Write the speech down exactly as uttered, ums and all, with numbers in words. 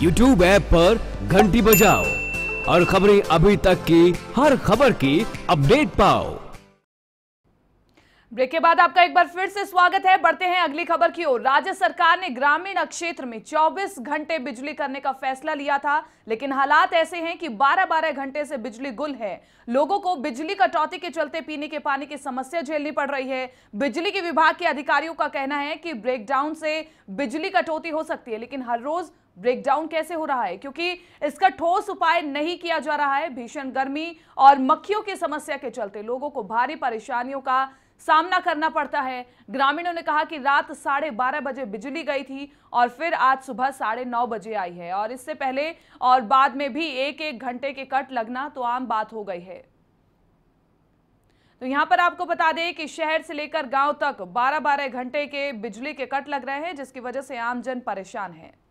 YouTube app पर घंटी बजाओ और खबरें अभी तक की हर खबर की अपडेट पाओ। ब्रेक के बाद आपका एक बार फिर से स्वागत है। बढ़ते हैं अगली खबर की ओर। राज्य सरकार ने ग्रामीण क्षेत्र में चौबीस घंटे बिजली करने का फैसला लिया था, लेकिन हालात ऐसे हैं कि बारह बारह घंटे से बिजली गुल है। लोगों को बिजली कटौती के चलते पीने के पानी की समस्या झेलनी पड़ रही है। बिजली के विभाग के अधिकारियों का कहना है कि ब्रेकडाउन से बिजली कटौती हो सकती है, लेकिन हर रोज ब्रेकडाउन कैसे हो रहा है क्योंकि इसका ठोस उपाय नहीं किया जा रहा है। भीषण गर्मी और मक्खियों की समस्या के चलते लोगों को भारी परेशानियों का सामना करना पड़ता है। ग्रामीणों ने कहा कि रात साढ़े बारह बजे बिजली गई थी और फिर आज सुबह साढ़े नौ बजे आई है, और इससे पहले और बाद में भी एक एक घंटे के कट लगना तो आम बात हो गई है। तो यहाँ पर आपको बता दें कि शहर से लेकर गांव तक बारह बारह घंटे के बिजली के कट लग रहे हैं, जिसकी वजह से आमजन परेशान है।